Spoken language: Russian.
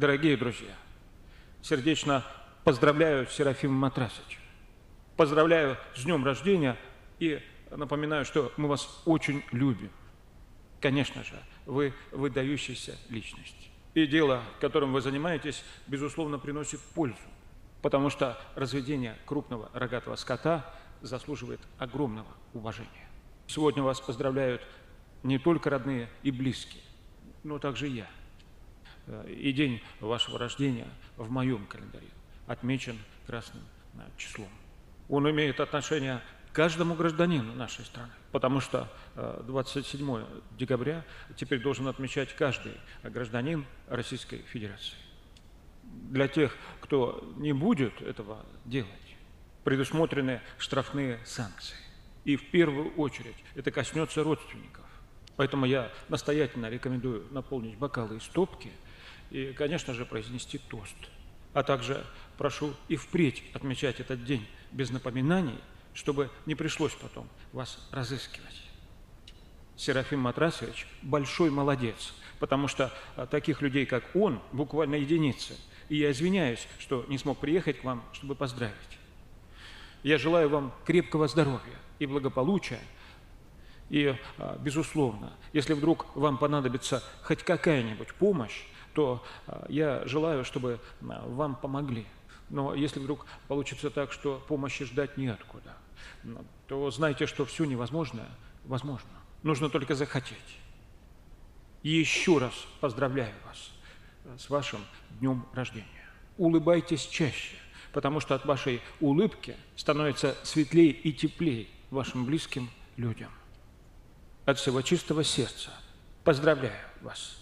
Дорогие друзья, сердечно поздравляю Серафима Матрасовича. Поздравляю с днем рождения и напоминаю, что мы вас очень любим. Конечно же, вы выдающаяся личность. И дело, которым вы занимаетесь, безусловно, приносит пользу, потому что разведение крупного рогатого скота заслуживает огромного уважения. Сегодня вас поздравляют не только родные и близкие, но также я. И день вашего рождения в моем календаре отмечен красным числом. Он имеет отношение к каждому гражданину нашей страны, потому что 27 декабря теперь должен отмечать каждый гражданин Российской Федерации. Для тех, кто не будет этого делать, предусмотрены штрафные санкции. И в первую очередь это коснется родственников. Поэтому я настоятельно рекомендую наполнить бокалы и стопки и, конечно же, произнести тост. А также прошу и впредь отмечать этот день без напоминаний, чтобы не пришлось потом вас разыскивать. Серафим Матрасович большой молодец, потому что таких людей, как он, буквально единицы. И я извиняюсь, что не смог приехать к вам, чтобы поздравить. Я желаю вам крепкого здоровья и благополучия. И, безусловно, если вдруг вам понадобится хоть какая-нибудь помощь, то я желаю, чтобы вам помогли. Но если вдруг получится так, что помощи ждать неоткуда, то знайте, что все невозможное возможно. Нужно только захотеть. Еще раз поздравляю вас с вашим днем рождения. Улыбайтесь чаще, потому что от вашей улыбки становится светлее и теплее вашим близким людям. От всего чистого сердца поздравляю вас.